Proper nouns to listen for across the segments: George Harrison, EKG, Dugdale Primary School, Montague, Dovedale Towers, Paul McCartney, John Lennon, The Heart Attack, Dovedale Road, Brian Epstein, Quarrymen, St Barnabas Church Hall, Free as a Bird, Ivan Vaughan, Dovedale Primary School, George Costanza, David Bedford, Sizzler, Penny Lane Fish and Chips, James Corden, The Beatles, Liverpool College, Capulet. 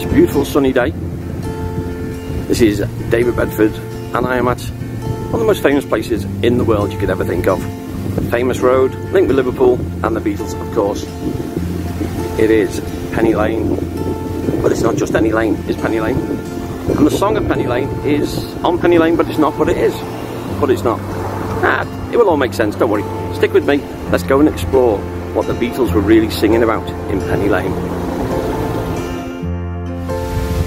this beautiful sunny day. This is David Bedford and I am at one of the most famous places in the world you could ever think of. The famous road, linked with Liverpool and the Beatles of course. It is Penny Lane, but it's not just any lane, it's Penny Lane. And the song of Penny Lane is on Penny Lane, but it's not, but it is. But it's not. It will all make sense, don't worry. Stick with me, let's go and explore what the Beatles were really singing about in Penny Lane.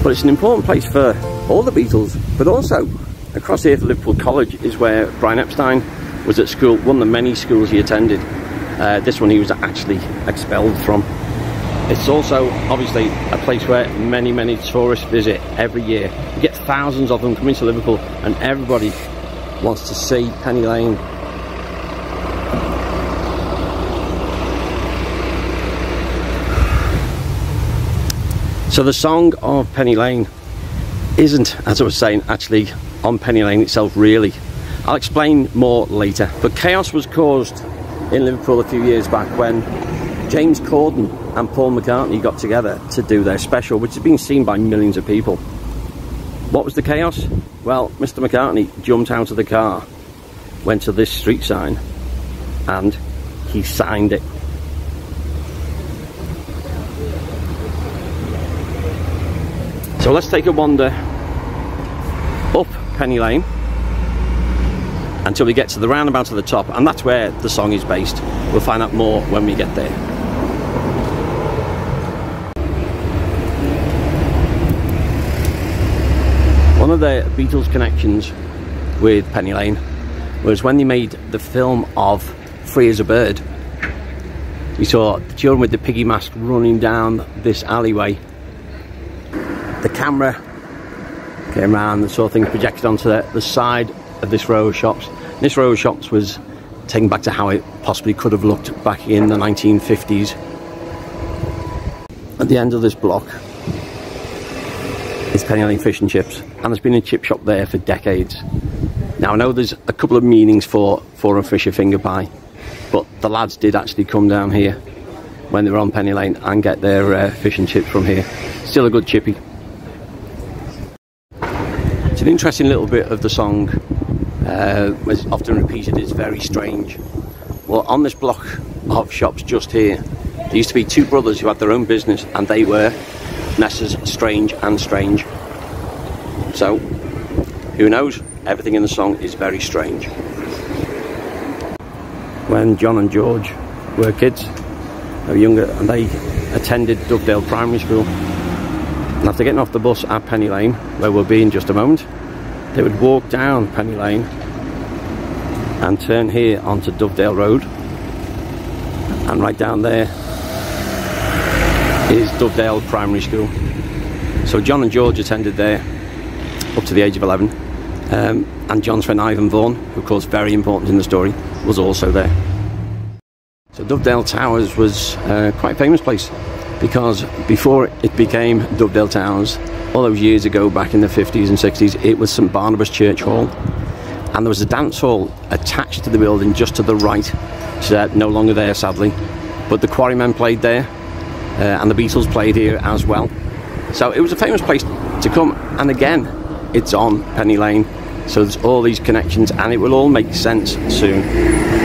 But it's an important place for all the Beatles, but also across here at Liverpool College is where Brian Epstein was at school, one of the many schools he attended. This one he was actually expelled from. It's also obviously a place where many tourists visit every year. You get thousands of them coming to Liverpool and everybody wants to see Penny Lane. So the song of Penny Lane isn't, as I was saying, actually on Penny Lane itself really. I'll explain more later. But chaos was caused in Liverpool a few years back when James Corden and Paul McCartney got together to do their special, which has been seen by millions of people. What was the chaos? Well, Mr. McCartney jumped out of the car, went to this street sign, and he signed it. So let's take a wander up Penny Lane until we get to the roundabout at the top, and that's where the song is based. We'll find out more when we get there. One of the Beatles' connections with Penny Lane was when they made the film of Free as a Bird. We saw the children with the piggy mask running down this alleyway. The camera came around and saw things projected onto the side of this row of shops. And this row of shops was taken back to how it possibly could have looked back in the 1950s. At the end of this block is Penny Lane Fish and Chips, and there's been a chip shop there for decades. Now I know there's a couple of meanings for a fish or finger pie, but the lads did actually come down here when they were on Penny Lane and get their fish and chips from here. Still a good chippy. It's an interesting little bit of the song, it's often repeated, it's very strange. Well, on this block of shops just here, there used to be two brothers who had their own business and they were Ness's Strange and Strange. So, who knows? Everything in the song is very strange. When John and George were kids, they were younger, and they attended Dugdale Primary School. And after getting off the bus at Penny Lane, where we'll be in just a moment, they would walk down Penny Lane and turn here onto Dovedale Road. And right down there is Dovedale Primary School. So John and George attended there up to the age of 11. And John's friend Ivan Vaughan, who of course very important in the story, was also there. So Dovedale Towers was quite a famous place, because before it became Dovedale Towers, all those years ago back in the 50s and 60s, it was St Barnabas Church Hall, and there was a dance hall attached to the building just to the right. It's no longer there sadly, but the Quarrymen played there and the Beatles played here as well. So it was a famous place to come, and again it's on Penny Lane, so there's all these connections and it will all make sense soon.